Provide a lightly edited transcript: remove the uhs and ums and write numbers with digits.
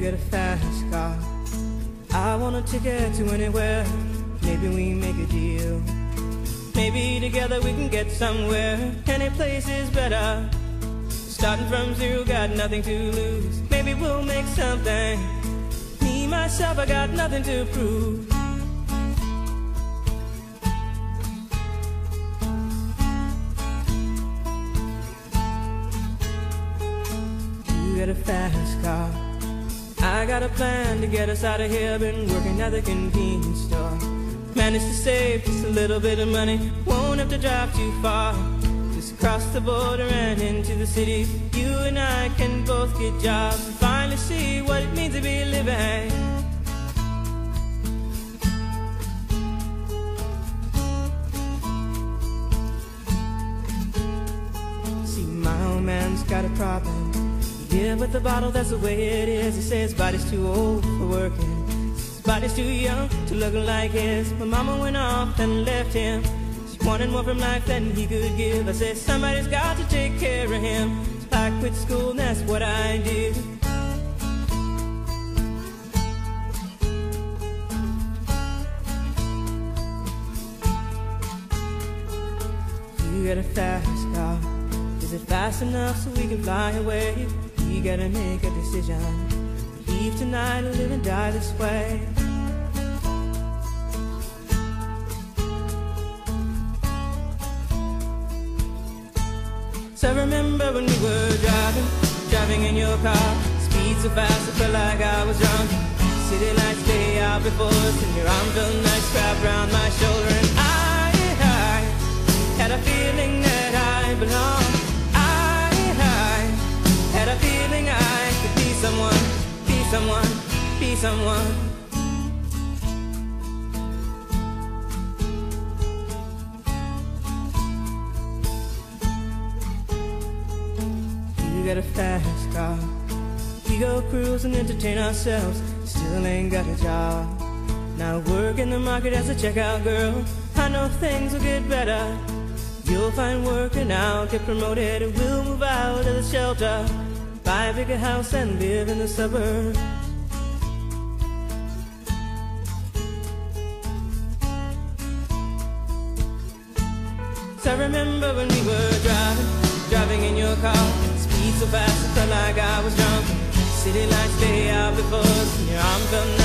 get a fast car. I want a ticket to anywhere. Maybe we make a deal. Maybe together we can get somewhere. Any place is better. Starting from zero, got nothing to lose. Maybe we'll make something. Me, myself, I got nothing to prove. You got a fast car. I got a plan to get us out of here. Been working at the convenience store. Managed to save just a little bit of money. Won't have to drive too far. Just cross the border and into the city. You and I can both get jobs and finally see what it means to be living. See, my old man's got a problem. Yeah, but the bottle, that's the way it is. He says his body's too old for working. His body's too young to look like his. My mama went off and left him. She wanted more from life than he could give. I said somebody's got to take care of him. So I quit school and that's what I did. You got a fast car. Is it fast enough so we can fly away? We gotta make a decision. Leave tonight or live and die this way. So I remember when we were driving in your car. Speed so fast I felt like I was drunk. City lights day out before us, and your arm felt nice wrapped around my shoulder. And I had a feeling that I belonged. I had a feeling I could be someone, be someone, be someone. You got a fast car. We go cruise and entertain ourselves. Still ain't got a job. Now work in the market as a checkout girl. I know things will get better. You'll find work and I'll get promoted, and we'll move out of the shelter, buy a bigger house and live in the suburbs. So I remember when we were driving in your car. So fast, I felt like I was drunk. City lights lay out before us, and your arm felt